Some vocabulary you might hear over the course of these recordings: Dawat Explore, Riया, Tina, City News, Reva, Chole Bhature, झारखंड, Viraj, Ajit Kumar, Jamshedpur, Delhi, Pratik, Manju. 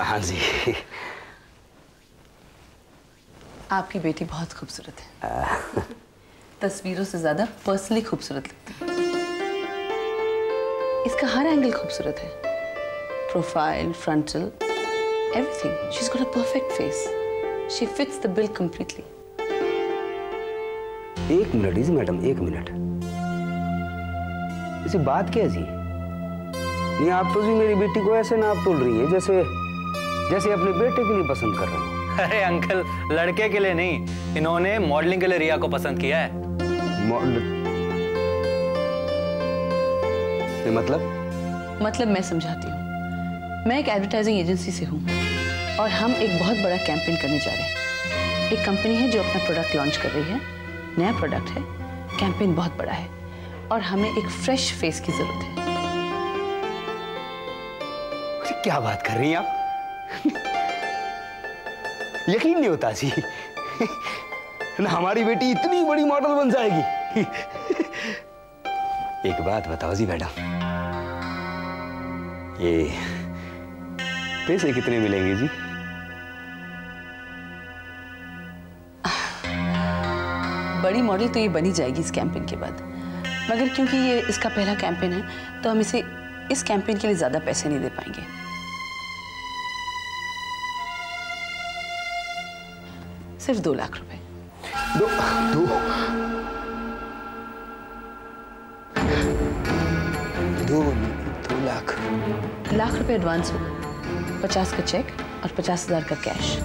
हाँ जी। आपकी बेटी बहुत खूबसूरत है। तस्वीरों से ज्यादा पर्सनली खूबसूरत लगती है। इसका हर एंगल खूबसूरत है, profile, frontal, everything. She is got a perfect face, she fits the bill completely. एक मिनट इजी मैडम, एक मिनट। इसी बात क्या जी? नहीं आप तो जी मेरी बेटी को ऐसे नाप तोल रही है जैसे जैसे अपने बेटे के लिए पसंद कर रहे हो। अरे अंकल, लड़के के लिए नहीं, इन्होंने मॉडलिंग के लिए रिया को पसंद किया है। ये मतलब मैं समझाती हूँ। मैं एक एडवर्टाइजिंग एजेंसी से हूँ और हम एक बहुत बड़ा कैंपेन करने जा रहे हैं। एक कंपनी है जो अपना प्रोडक्ट लॉन्च कर रही है, नया प्रोडक्ट है, कैंपेन बहुत बड़ा है और हमें एक फ्रेश फेस की जरूरत है। क्या बात कर रही हैं आप? यकीन नहीं होता जी, ना हमारी बेटी इतनी बड़ी मॉडल बन जाएगी। एक बात बताओ जी मैडम, ये पैसे कितने मिलेंगे जी? बड़ी मॉडल तो ये बनी जाएगी इस कैंपेन के बाद, मगर क्योंकि ये इसका पहला कैंपेन है तो हम इसे इस कैंपेन के लिए ज्यादा पैसे नहीं दे पाएंगे। सिर्फ 2 लाख रुपए। दो दो दो लाख लाख रुपए एडवांस हो, 50 का चेक और 50,000 का कैश।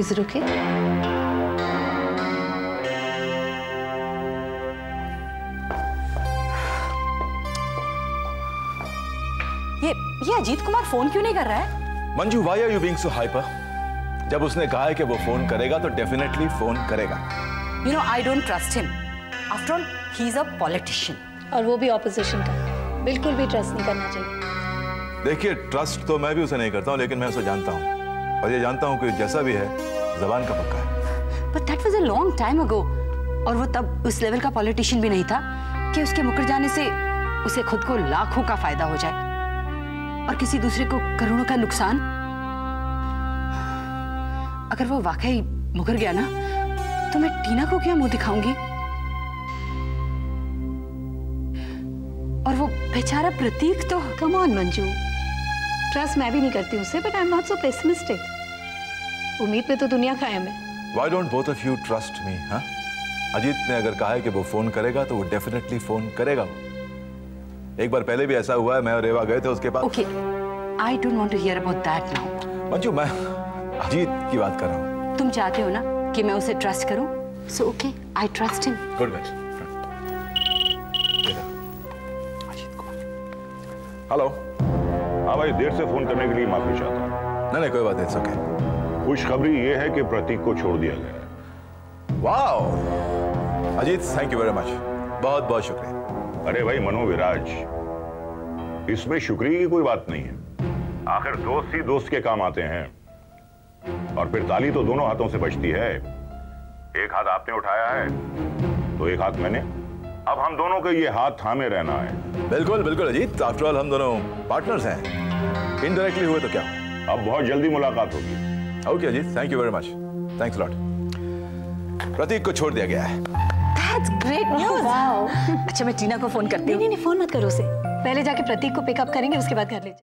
Is it okay? ये अजीत कुमार फोन क्यों नहीं कर रहा है? Manju, why are you being so hyper? जब उसने कहा है कि वो फोन करेगा तो डेफिनेटली फोन करेगा। You know I don't trust him. After all he is a politician, और वो भी ऑपोजिशन का। बिल्कुल भी ट्रस्ट नहीं करना चाहिए। देखिए, ट्रस्ट तो मैं भी उसे नहीं करता हूँ, लेकिन मैं उसे जानता हूँ और ये जानता हूँ कि जैसा भी है जबान का पक्का है। But that was a long time ago, और वो तब उस लेवल का पॉलिटिशियन भी नहीं था कि उसके मुकर जाने से उसे खुद को लाखों का फायदा हो जाए और किसी दूसरे को करोड़ों का नुकसान। अगर वो वाकई मुकर गया ना तो मैं टीना को क्या मुंह दिखाऊंगी? और वो बेचारा प्रतीक तो, कम ऑन मंजू, ट्रस्ट मैं भी नहीं करती उसे, but I am not so pessimistic. उम्मीद पे तो दुनिया कायम है। Why don't both of you trust me? हां, अजीत ने अगर कहा है कि वो फोन करेगा तो वो डेफिनेटली फोन करेगा। एक बार पहले भी ऐसा हुआ है, मैं और रेवा गए थे उसके पास। Okay, I don't want to hear about that now. Manju, मैं अजीत की बात कर रहा हूँ। तुम चाहते हो ना कि मैं उसे ट्रस्ट करूँ, so okay, I trust him. Good guys. Ajit Kumar. Hello. हाँ भाई, देर से फोन करने के लिए माफी चाहता हूँ। नहीं कोई बात नहीं, इट्स ओके। खुशखबरी ये है कि प्रतीक को छोड़ दिया गया है। Wow Ajit, thank you very much, बहुत बहुत शुक्रिया। अरे भाई मनो, विराज, इसमें शुक्रिया की कोई बात नहीं है। आखिर दोस्त ही दोस्त के काम आते हैं और फिर ताली तो दोनों हाथों से बजती है। एक हाथ आपने उठाया है तो एक हाथ मैंने। अब हम दोनों के ये हाथ थामे रहना है। बिल्कुल बिल्कुल अजीत, आफ्टर ऑल हम दोनों पार्टनर्स हैं, इनडायरेक्टली हुए तो क्या। अब बहुत जल्दी मुलाकात होगी। Okay Ajit, thank you very much, thanks lot. Prateek को छोड़ दिया गया है। That's great news. Wow. अच्छा मैं टीना को फोन करती हूँ। नहीं, फोन मत करो उसे, पहले जाके प्रतीक को पिकअप करेंगे, उसके बाद घर ले।